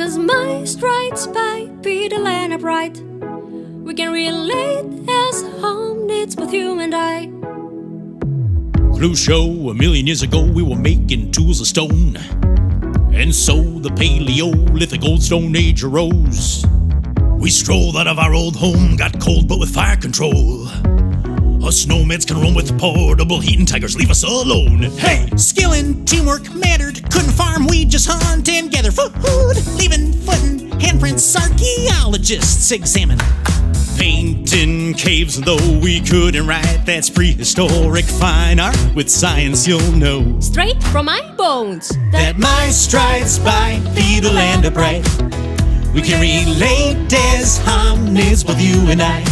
'Cause my strides by be the land upright. We can relate as home needs both you and I. Clues show 1 million years ago we were making tools of stone, and so the Paleolithic Old Stone Age arose. We strolled out of our old home, got cold but with fire control. Us nomads can roam with portable heat and tigers leave us alone. Hey! Skill and teamwork mattered. Couldn't farm, we just hunt and gather food. Leaving foot and handprints archaeologists examine. Painting caves, though we couldn't write. That's prehistoric fine art. With science you'll know. Straight from my bones. That my strides by be the land upright. We can relate as hominids, both you and I.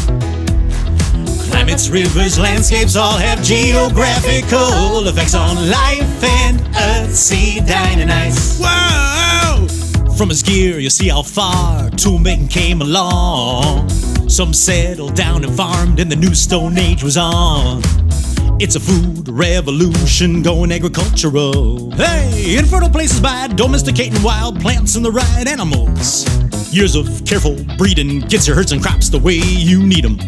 Climates, rivers, landscapes all have geographical effects on life and Ötzi dynamites. Whoa! From his gear you see how far toolmaking came along. Some settled down and farmed and the new stone age was on. It's a food revolution going agricultural. Hey! Infertile places by domesticating wild plants and the right animals. Years of careful breeding gets your herds and crops the way you need them.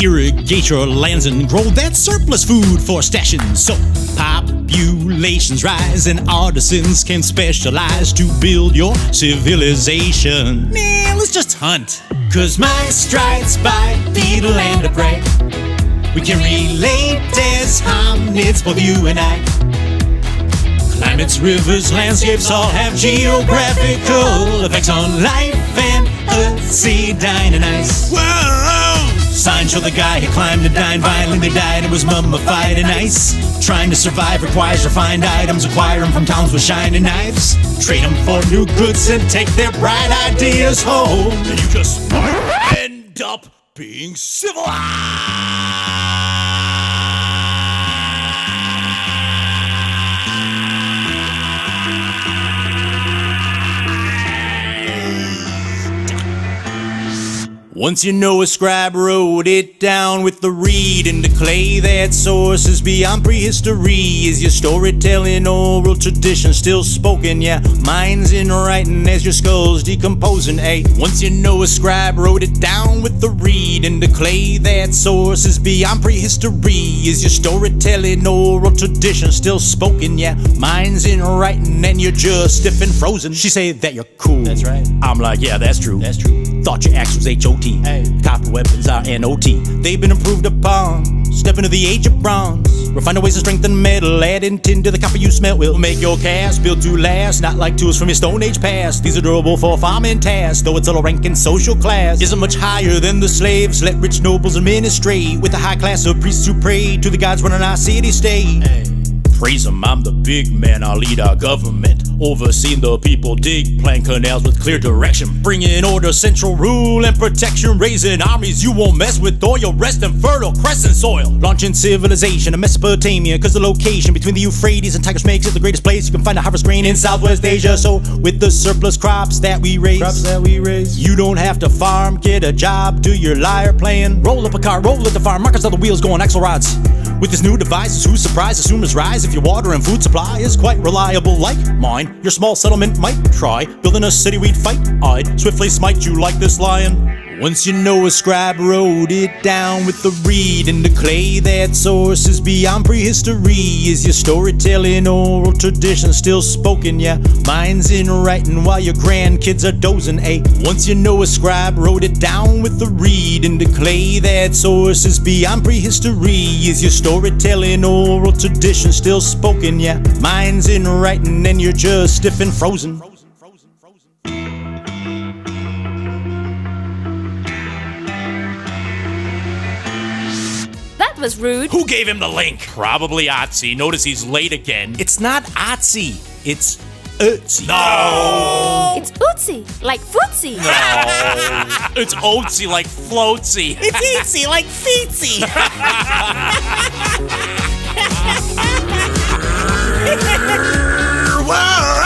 Irrigate your lands and grow that surplus food for stashing. So populations rise and artisans can specialize to build your civilization. Nah, let's just hunt. 'Cause my strides by be the land upright. We can relate as hominids, both you and I. Climates, rivers, landscapes all have geographical effects on life and Ötzi dynamites. Signs show the guy who climbed a dine. Violently they died, it was mummified in ice. Trying to survive requires refined items. Acquire them from towns with shining knives. Trade them for new goods and take their bright ideas home. And you just might end up being civilized. Once you know a scribe wrote it down with the reed and the clay, that sources beyond prehistory is your storytelling, oral tradition still spoken. Yeah, minds in writing as your skull's decomposing. Ay, once you know a scribe wrote it down with the reed and the clay, that sources beyond prehistory is your storytelling, oral tradition still spoken. Yeah, minds in writing and you're just stiff and frozen. She said that you're cool. That's right. I'm like, yeah, that's true. That's true. Thought your axe was H.O.T. Copper weapons are N.O.T. They've been improved upon. Step into the age of bronze. Refine ways to strengthen metal. Adding tin to the copper you smelt will make your cast built to last. Not like tools from your stone age past. These are durable for farming tasks. Though it's all a rank and social class isn't much higher than the slaves. Let rich nobles administrate with a high class of priests who pray to the gods running our city state. Praise them, I'm the big man, I'll lead our government. Overseeing the people, dig, plan canals with clear direction. Bring in order, central rule and protection. Raising armies you won't mess with or you'll rest in fertile crescent soil. Launching civilization in Mesopotamia, 'cause the location between the Euphrates and Tigris makes it the greatest place you can find a harvest grain in Southwest Asia. So with the surplus crops that we raise, you don't have to farm, get a job, do your liar playing. Roll up a car, roll at the farm, markers on the wheels going axle rods. With this new device, who's surprised consumers rise if your water and food supply is quite reliable like mine. Your small settlement might try building a city we'd fight. I'd swiftly smite you like this lion. Once you know a scribe wrote it down with the reed and the clay, that sources beyond prehistory is your storytelling, oral tradition still spoken. Yeah, minds in writing while your grandkids are dozing. Ay, once you know a scribe wrote it down with the reed and the clay, that sources beyond prehistory is your storytelling, oral tradition still spoken. Yeah, minds in writing and you're just stiff and frozen. That was rude. Who gave him the link? Probably Ötzi. Notice he's late again. It's not Ötzi. It's Ötzi. No! It's Ötzi, like footsie. No! It's Ötzi, like floatsy. It's Ötzi, like feetsy. Whoa!